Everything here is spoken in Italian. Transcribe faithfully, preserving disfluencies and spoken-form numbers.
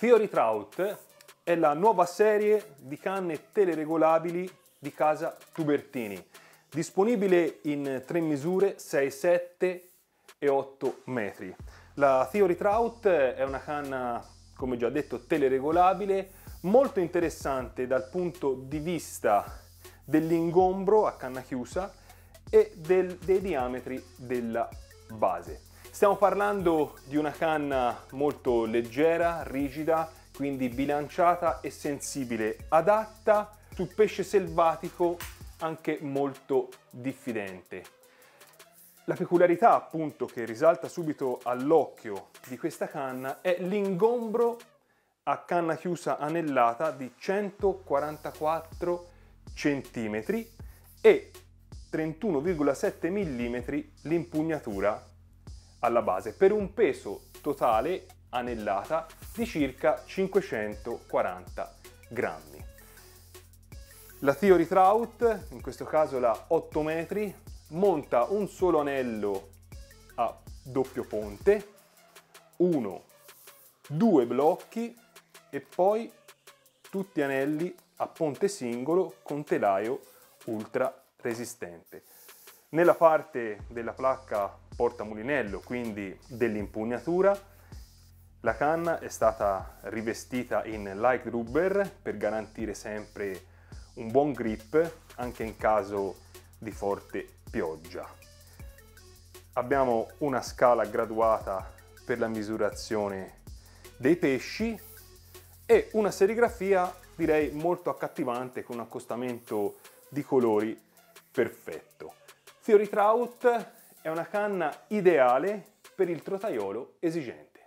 Theory Trout è la nuova serie di canne teleregolabili di casa Tubertini, disponibile in tre misure, sei, sette e otto metri. La Theory Trout è una canna, come già detto, teleregolabile, molto interessante dal punto di vista dell'ingombro a canna chiusa e del, dei diametri della base. Stiamo parlando di una canna molto leggera, rigida, quindi bilanciata e sensibile, adatta sul pesce selvatico, anche molto diffidente. La peculiarità, appunto, che risalta subito all'occhio di questa canna è l'ingombro a canna chiusa anellata di centoquarantaquattro centimetri e trentuno virgola sette millimetri l'impugnatura alla base, per un peso totale anellata di circa cinquecentoquaranta grammi. La Theory Trout, in questo caso la otto metri, monta un solo anello a doppio ponte, uno, due blocchi e poi tutti anelli a ponte singolo con telaio ultra resistente. Nella parte della placca portamulinello, quindi dell'impugnatura, la canna è stata rivestita in light rubber per garantire sempre un buon grip anche in caso di forte pioggia. Abbiamo una scala graduata per la misurazione dei pesci e una serigrafia direi molto accattivante con un accostamento di colori perfetto. Theory Trout è una canna ideale per il trotaiolo esigente.